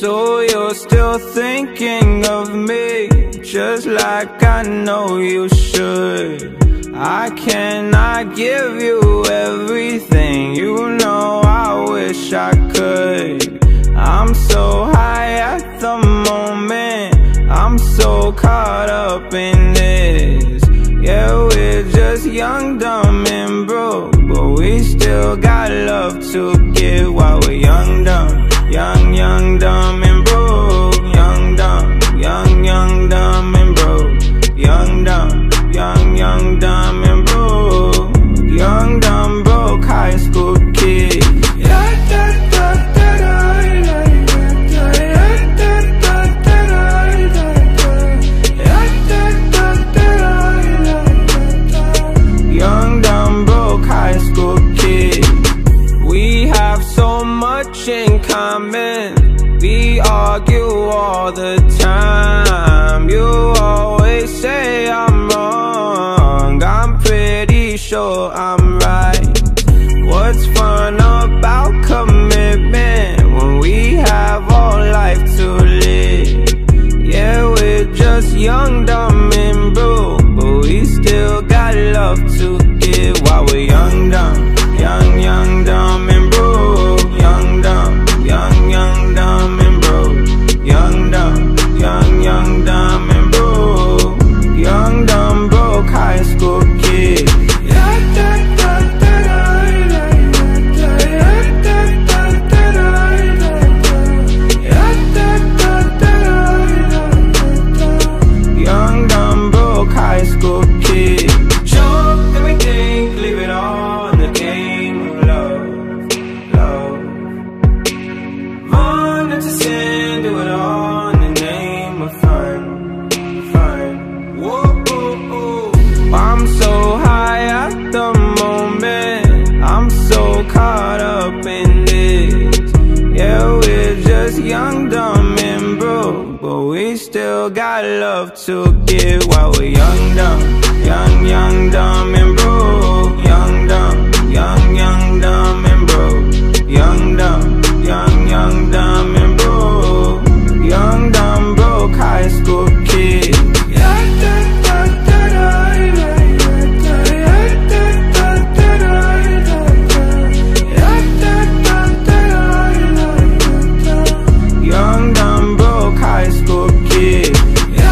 So you're still thinking of me, just like I know you should. I cannot give you everything, you know I wish I could. I'm so high at the moment, I'm so caught up in this. Yeah, we're just young, dumb, and broke, but we still got love to give while we're young, dumb. Young, dumb, and broke. Young, dumb, young, dumb, and broke. Young, dumb, young, dumb, and broke. Young, dumb, broke high school kid. Young, dumb, broke high school kid. We have so much in common, we argue all the time. You always say I'm wrong, I'm pretty sure I'm right. What's fun about commitment when we have all life to live? Yeah, we're just young, dumb, and broke, but we still got love to give while we're young, dumb, young, dumb, and broke. Young, dumb, young, dumb, and broke. Young, dumb, young, dumb, and broke. Young, dumb, broke high school kid. Young, dumb, broke high school kid. Joke that we think, leave it all in the game of love. Run into sin, do it all in the name of fun. Whoa. I'm so high at the moment, I'm so caught up in this. Yeah, we're just young, dumb, and broke, but we still got love to give while we're young, dumb. Young, dumb, and broke. Young, dumb, young, dumb, and broke. Young, dumb, young, dumb, and broke. Young, dumb, broke high school kid. Young, dumb, broke high school kid. Young,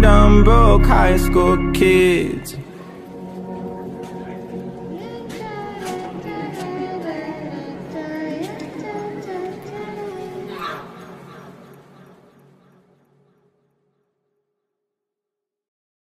dumb, broke high school kids.